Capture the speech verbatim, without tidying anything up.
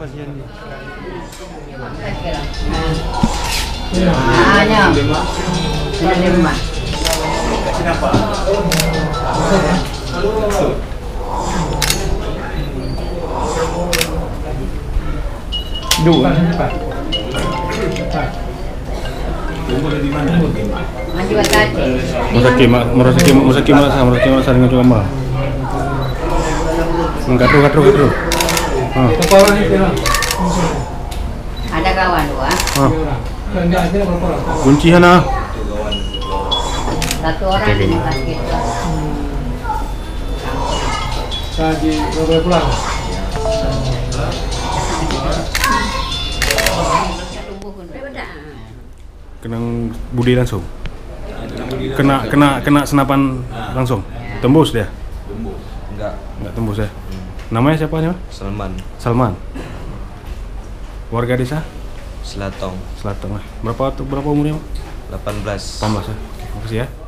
pasien ini. Hanya lima. Kenapa? Dua. Musaki mak, musaki mak, musaki mak, musaki mak saringan juga mak. Mengkatru, katru, katru. Ada kawan dua. Kunci hana. Satu orang di sakit. Tadi boleh pulang. Kenang budi langsung. Kena kena kena senapan langsung. Tembus dia. Tembus. Enggak. Enggak tembus ya. Namanya siapa nih? Salman. Salman. Warga desa? Selatong. Selatong. Berapa berapa umurnya? delapan belas. delapan belas ya. Makasih ya.